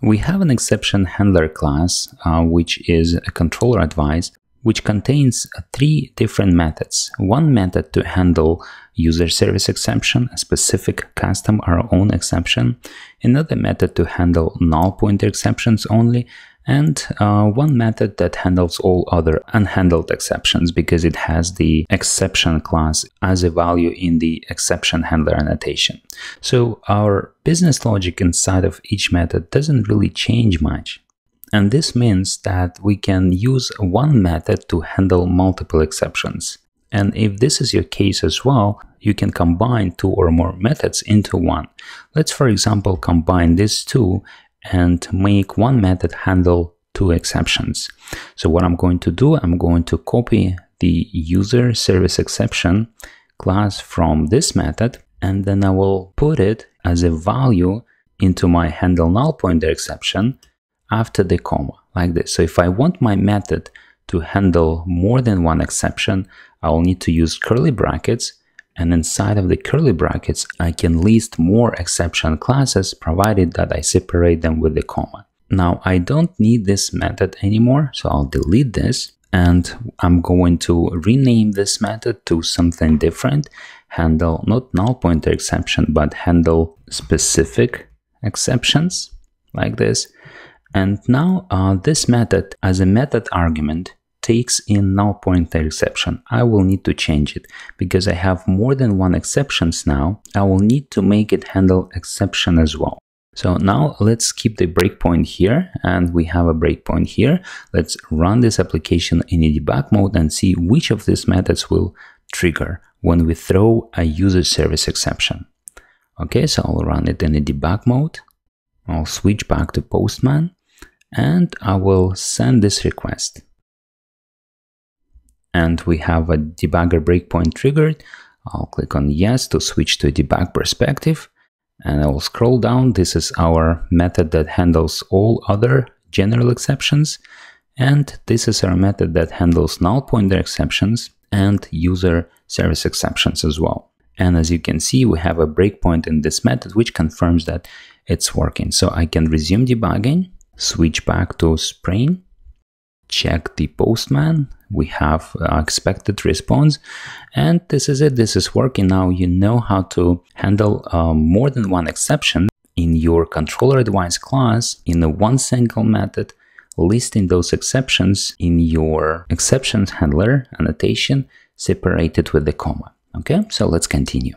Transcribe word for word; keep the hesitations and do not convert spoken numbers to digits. We have an exception handler class, uh, which is a ControllerAdvice, which contains three different methods. One method to handle user service exception, a specific custom or own exception. Another method to handle null pointer exceptions only. And uh, one method that handles all other unhandled exceptions because it has the exception class as a value in the exception handler annotation. So our business logic inside of each method doesn't really change much. And this means that we can use one method to handle multiple exceptions. And if this is your case as well, you can combine two or more methods into one. Let's, for example, combine these two and make one method handle two exceptions. So what I'm going to do, I'm going to copy the user service exception class from this method, and then I will put it as a value into my handle null pointer exception after the comma, like this. So if I want my method to handle more than one exception, I will need to use curly brackets, and inside of the curly brackets, I can list more exception classes, provided that I separate them with the comma. Now, I don't need this method anymore, so I'll delete this, and I'm going to rename this method to something different, handle not null pointer exception, but handle specific exceptions, like this. And now uh, this method as a method argument takes in null pointer exception. I will need to change it because I have more than one exceptions now. I will need to make it handle exception as well. So now let's keep the breakpoint here, and we have a breakpoint here. Let's run this application in a debug mode and see which of these methods will trigger when we throw a user service exception. Okay, so I'll run it in a debug mode. I'll switch back to Postman, and I will send this request. And we have a debugger breakpoint triggered. I'll click on yes to switch to debug perspective, and I will scroll down. This is our method that handles all other general exceptions, and this is our method that handles null pointer exceptions and user service exceptions as well. And as you can see, we have a breakpoint in this method, which confirms that it's working. So I can resume debugging, switch back to Spring, check the Postman. We have uh, expected response, and this is it. This is working. Now you know how to handle uh, more than one exception in your ControllerAdvice class in a one single method, listing those exceptions in your exceptions handler annotation separated with the comma. Okay, so let's continue.